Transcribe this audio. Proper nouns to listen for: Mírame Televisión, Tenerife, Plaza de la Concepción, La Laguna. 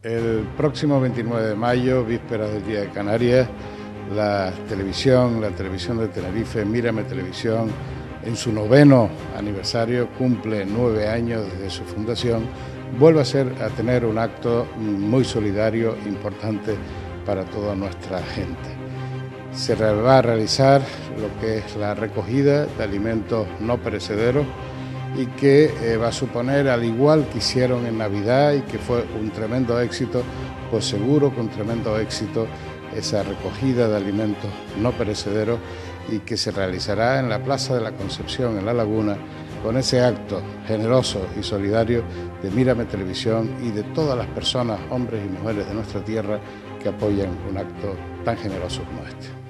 El próximo 29 de mayo, víspera del Día de Canarias, la televisión de Tenerife, Mírame Televisión, en su 9º aniversario, cumple 9 años desde su fundación, vuelve a tener un acto muy solidario, importante para toda nuestra gente. Se va a realizar lo que es la recogida de alimentos no perecederos, y que va a suponer, al igual que hicieron en Navidad y que fue un tremendo éxito, pues seguro que un tremendo éxito esa recogida de alimentos no perecederos, y que se realizará en la Plaza de la Concepción, en La Laguna, con ese acto generoso y solidario de Mírame Televisión y de todas las personas, hombres y mujeres de nuestra tierra, que apoyan un acto tan generoso como este.